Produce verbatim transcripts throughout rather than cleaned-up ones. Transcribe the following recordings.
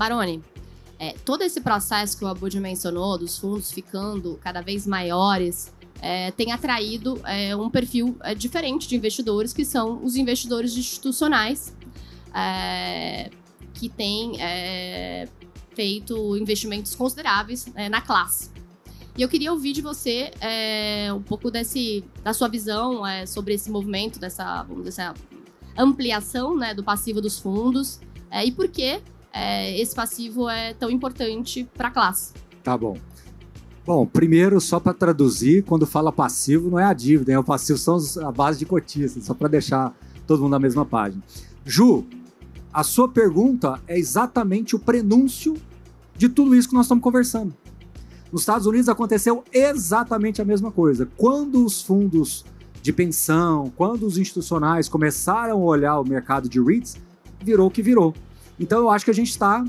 Baroni, é, todo esse processo que o Abud mencionou, dos fundos ficando cada vez maiores, é, tem atraído é, um perfil é, diferente de investidores, que são os investidores institucionais, é, que têm é, feito investimentos consideráveis é, na classe. E eu queria ouvir de você é, um pouco desse, da sua visão é, sobre esse movimento, dessa, dessa ampliação, né, do passivo dos fundos, é, e por que é, esse passivo é tão importante para a classe. Tá bom. Bom, primeiro, só para traduzir, quando fala passivo, não é a dívida, é o passivo, são a base de cotistas, só para deixar todo mundo na mesma página. Ju, a sua pergunta é exatamente o prenúncio de tudo isso que nós estamos conversando. Nos Estados Unidos aconteceu exatamente a mesma coisa. Quando os fundos de pensão, quando os institucionais começaram a olhar o mercado de REITs, virou o que virou. Então eu acho que a gente está,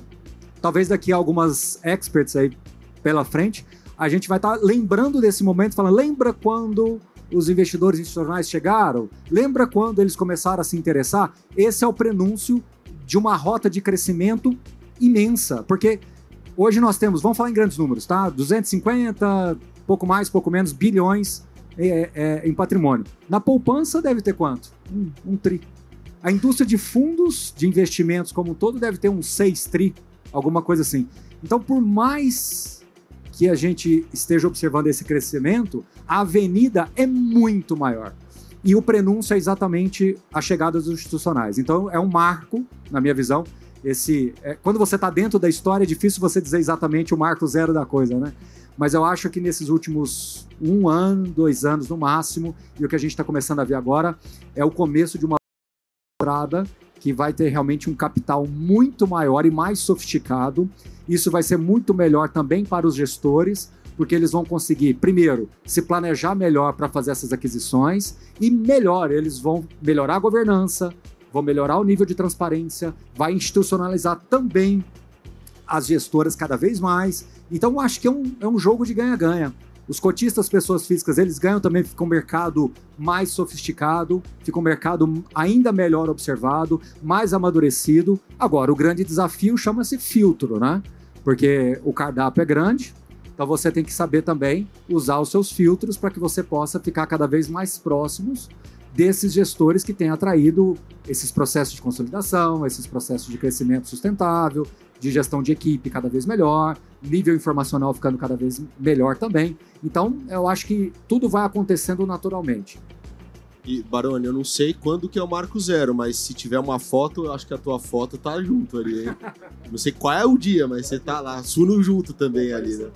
talvez daqui a algumas experts aí pela frente, a gente vai estar tá lembrando desse momento, falando, lembra quando os investidores institucionais chegaram? Lembra quando eles começaram a se interessar? Esse é o prenúncio de uma rota de crescimento imensa, porque hoje nós temos, vamos falar em grandes números, tá? duzentos e cinquenta, pouco mais, pouco menos, bilhões é, é, em patrimônio. Na poupança deve ter quanto? Um, um tri. A indústria de fundos de investimentos como um todo deve ter uns seis tri, alguma coisa assim. Então, por mais que a gente esteja observando esse crescimento, a avenida é muito maior. E o prenúncio é exatamente a chegada dos institucionais. Então, é um marco, na minha visão. Esse, é, quando você está dentro da história, é difícil você dizer exatamente o marco zero da coisa, né? Mas eu acho que nesses últimos um ano, dois anos no máximo, e o que a gente está começando a ver agora, é o começo de uma entrada que vai ter realmente um capital muito maior e mais sofisticado. Isso vai ser muito melhor também para os gestores, porque eles vão conseguir, primeiro, se planejar melhor para fazer essas aquisições, e melhor, eles vão melhorar a governança, vão melhorar o nível de transparência, vai institucionalizar também as gestoras cada vez mais. Então, eu acho que é um, é um jogo de ganha-ganha. Os cotistas, pessoas físicas, eles ganham também, fica um mercado mais sofisticado, fica um mercado ainda melhor observado, mais amadurecido. Agora, o grande desafio chama-se filtro, né? Porque o cardápio é grande, então você tem que saber também usar os seus filtros para que você possa ficar cada vez mais próximos desses gestores que têm atraído esses processos de consolidação, esses processos de crescimento sustentável, de gestão de equipe cada vez melhor, nível informacional ficando cada vez melhor também. Então, eu acho que tudo vai acontecendo naturalmente. E, Baroni, eu não sei quando que é o marco zero, mas se tiver uma foto, eu acho que a tua foto tá junto ali, hein? Não sei qual é o dia, mas você tá lá, Suno junto também ali, né?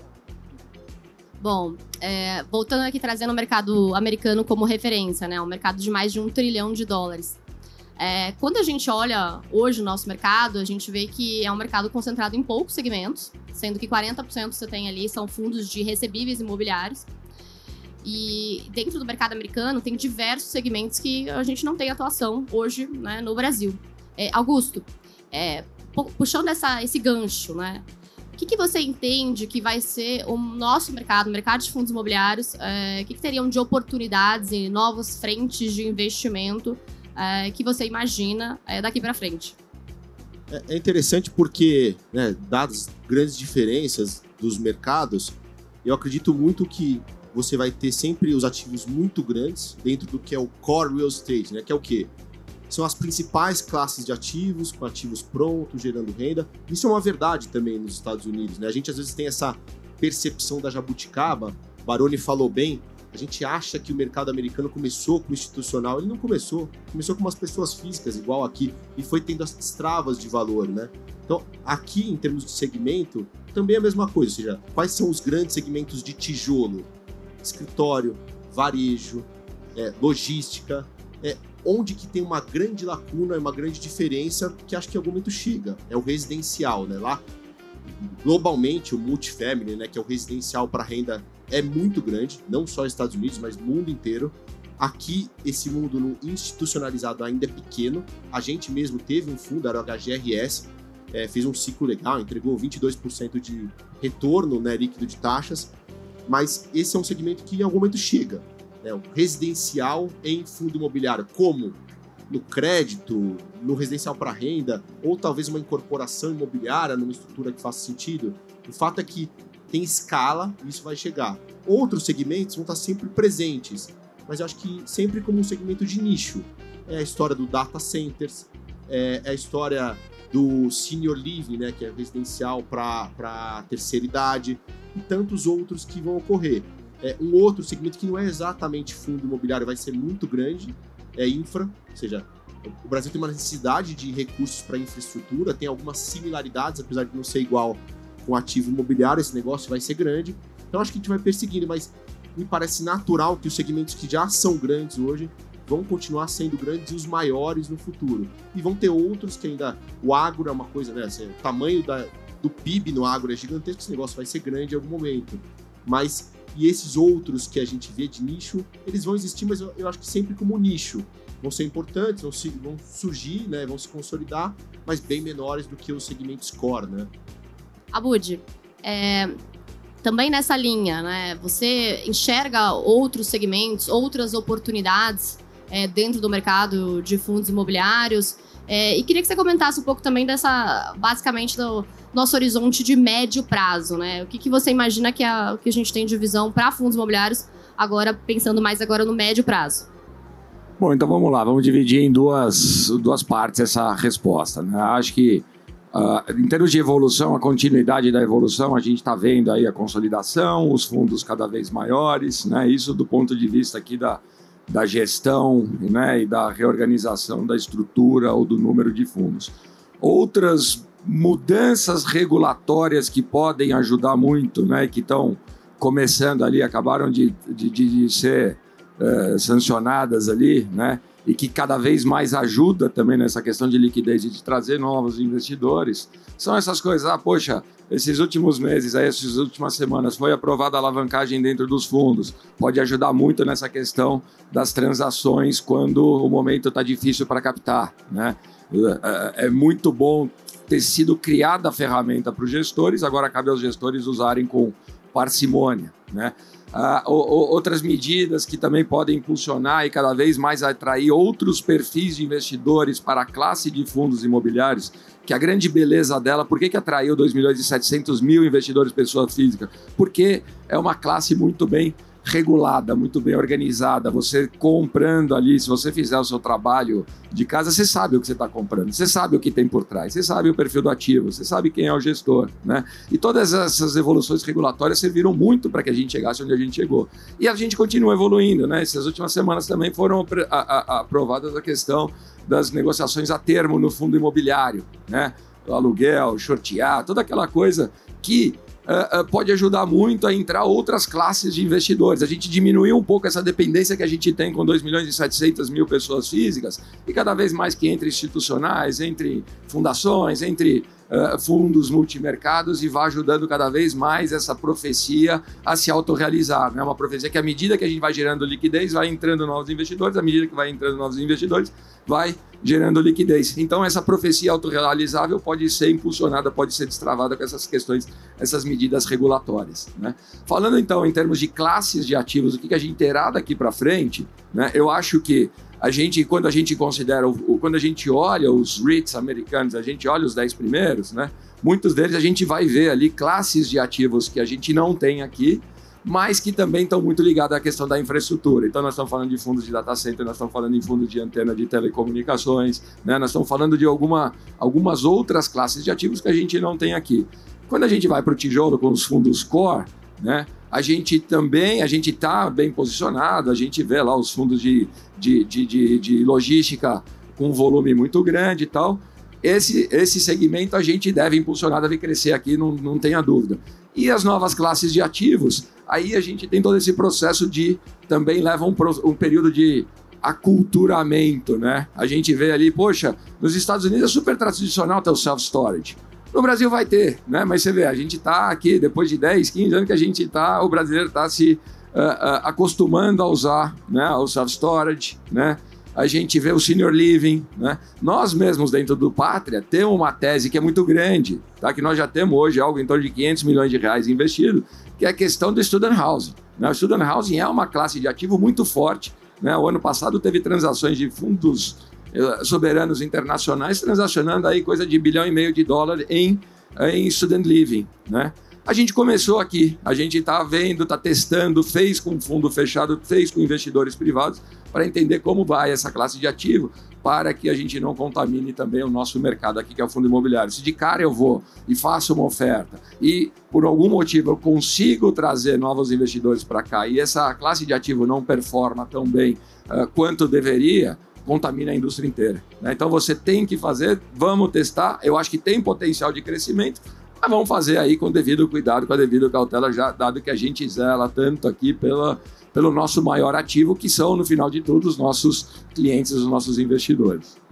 Bom, é, voltando aqui, trazendo o mercado americano como referência, né? Um mercado de mais de um trilhão de dólares. É, quando a gente olha hoje o nosso mercado, a gente vê que é um mercado concentrado em poucos segmentos, sendo que quarenta por cento você tem ali são fundos de recebíveis imobiliários. E dentro do mercado americano tem diversos segmentos que a gente não tem atuação hoje, né, no Brasil. É, Augusto, é, puxando essa, esse gancho, né? O que, que você entende que vai ser o nosso mercado, o mercado de fundos imobiliários? É, o que, que teriam de oportunidades e novas frentes de investimento é, que você imagina é, daqui para frente? É interessante porque, né, dadas grandes diferenças dos mercados, eu acredito muito que você vai ter sempre os ativos muito grandes dentro do que é o core real estate, né, que é o quê? São as principais classes de ativos, com ativos prontos, gerando renda. Isso é uma verdade também nos Estados Unidos, né? A gente às vezes tem essa percepção da jabuticaba, Baroni falou bem, a gente acha que o mercado americano começou com o institucional, ele não começou, começou com umas pessoas físicas, igual aqui, e foi tendo as travas de valor, né? Então, aqui, em termos de segmento, também é a mesma coisa, ou seja, quais são os grandes segmentos de tijolo? Escritório, varejo, é, logística, é... onde que tem uma grande lacuna, uma grande diferença, que acho que em algum momento chega, é o residencial, né? Lá, globalmente, o multifamily, né, que é o residencial para renda, é muito grande, não só nos Estados Unidos, mas no mundo inteiro. Aqui, esse mundo no institucionalizado ainda é pequeno. A gente mesmo teve um fundo, era o H G R S, é, fez um ciclo legal, entregou vinte e dois por cento de retorno, né, líquido de taxas, mas esse é um segmento que em algum momento chega. É, o residencial em fundo imobiliário. Como? no crédito, no residencial para renda, ou talvez uma incorporação imobiliária numa estrutura que faça sentido, o fato é que tem escala e isso vai chegar. Outros segmentos vão estar sempre presentes, mas eu acho que sempre como um segmento de nicho. É a história do data centers, é a história do senior living, né, que é residencial para terceira idade, e tantos outros que vão ocorrer. É um outro segmento que não é exatamente fundo imobiliário, vai ser muito grande, é infra, ou seja, o Brasil tem uma necessidade de recursos para infraestrutura, tem algumas similaridades, apesar de não ser igual com ativo imobiliário, esse negócio vai ser grande. Então acho que a gente vai perseguindo, mas me parece natural que os segmentos que já são grandes hoje vão continuar sendo grandes e os maiores no futuro. E vão ter outros que ainda... O agro é uma coisa, né? Assim, o tamanho da, do P I B no agro é gigantesco, esse negócio vai ser grande em algum momento. Mas... E esses outros que a gente vê de nicho, eles vão existir, mas eu, eu acho que sempre como nicho. Vão ser importantes, vão, se, vão surgir, né? Vão se consolidar, mas bem menores do que os segmentos core, né? Abud, é, também nessa linha, né? Você enxerga outros segmentos, outras oportunidades é, dentro do mercado de fundos imobiliários? É, e queria que você comentasse um pouco também dessa, basicamente, do nosso horizonte de médio prazo, né? O que, que você imagina que a, que a gente tem de visão para fundos imobiliários, agora pensando mais agora no médio prazo? Bom, então vamos lá, vamos dividir em duas, duas partes essa resposta, né? Acho que, uh, em termos de evolução, a continuidade da evolução, a gente está vendo aí a consolidação, os fundos cada vez maiores, né? Isso do ponto de vista aqui da... da gestão, né, e da reorganização da estrutura ou do número de fundos. Outras mudanças regulatórias que podem ajudar muito, né, que estão começando ali, acabaram de, de, de ser é, sancionadas ali, né, e que cada vez mais ajuda também nessa questão de liquidez e de trazer novos investidores, são essas coisas. Ah, poxa, esses últimos meses, aí, essas últimas semanas, foi aprovada a alavancagem dentro dos fundos. Pode ajudar muito nessa questão das transações quando o momento está difícil para captar, né? É muito bom ter sido criada a ferramenta para os gestores, agora cabe aos gestores usarem com parcimônia, né? Ah, outras medidas que também podem impulsionar e cada vez mais atrair outros perfis de investidores para a classe de fundos imobiliários, que a grande beleza dela, por que, que atraiu dois milhões e setecentos mil investidores pessoa física? Porque é uma classe muito bem regulada, muito bem organizada. Você comprando ali, se você fizer o seu trabalho de casa, você sabe o que você está comprando, você sabe o que tem por trás, você sabe o perfil do ativo, você sabe quem é o gestor, né? E todas essas evoluções regulatórias serviram muito para que a gente chegasse onde a gente chegou. E a gente continua evoluindo, né? Essas últimas semanas também foram aprovadas a questão das negociações a termo no fundo imobiliário, né? O aluguel, shortear, toda aquela coisa que... Uh, uh, pode ajudar muito a entrar outras classes de investidores. A gente diminuiu um pouco essa dependência que a gente tem com dois milhões e setecentos mil pessoas físicas e cada vez mais que entre institucionais, entre fundações, entre uh, fundos multimercados, e vai ajudando cada vez mais essa profecia a se autorrealizar, né? Uma profecia que, à medida que a gente vai gerando liquidez, vai entrando novos investidores, à medida que vai entrando novos investidores, vai gerando liquidez. Então, essa profecia autorrealizável pode ser impulsionada, pode ser destravada com essas questões, essas medidas regulatórias, né? Falando, então, em termos de classes de ativos, o que a gente terá daqui para frente, né? Eu acho que a gente, quando a gente considera, quando a gente olha os REITs americanos, a gente olha os dez primeiros, né? Muitos deles a gente vai ver ali classes de ativos que a gente não tem aqui, mas que também estão muito ligados à questão da infraestrutura. Então, nós estamos falando de fundos de data center, nós estamos falando em fundos de antena de telecomunicações, né? Nós estamos falando de alguma, algumas outras classes de ativos que a gente não tem aqui. Quando a gente vai para o tijolo com os fundos core, né? A gente também, a gente está bem posicionado, a gente vê lá os fundos de, de, de, de, de logística com um volume muito grande e tal. Esse, esse segmento a gente deve impulsionar, deve crescer aqui, não, não tenha dúvida. E as novas classes de ativos, aí a gente tem todo esse processo de... Também leva um, um período de aculturamento, né? A gente vê ali, poxa, nos Estados Unidos é super tradicional ter o self-storage. No Brasil vai ter, né? Mas você vê, a gente está aqui, depois de dez, quinze anos que a gente está... O brasileiro está se uh, uh, acostumando a usar, né, o self-storage, né? A gente vê o senior living, né? Nós mesmos, dentro do Pátria, temos uma tese que é muito grande, tá? Que nós já temos hoje algo em torno de quinhentos milhões de reais investido, que é a questão do student housing, né? O student housing é uma classe de ativo muito forte, né? O ano passado teve transações de fundos soberanos internacionais transacionando aí coisa de bilhão e meio de dólar em, em student living, né? A gente começou aqui, a gente está vendo, está testando, fez com fundo fechado, fez com investidores privados para entender como vai essa classe de ativo para que a gente não contamine também o nosso mercado aqui, que é o fundo imobiliário. Se de cara eu vou e faço uma oferta e por algum motivo eu consigo trazer novos investidores para cá e essa classe de ativo não performa tão bem uh, quanto deveria, contamina a indústria inteira, né? Então você tem que fazer, vamos testar, eu acho que tem potencial de crescimento, mas vamos fazer aí com devido cuidado, com a devida cautela, já dado que a gente zela tanto aqui pela, pelo nosso maior ativo, que são, no final de tudo, os nossos clientes, os nossos investidores.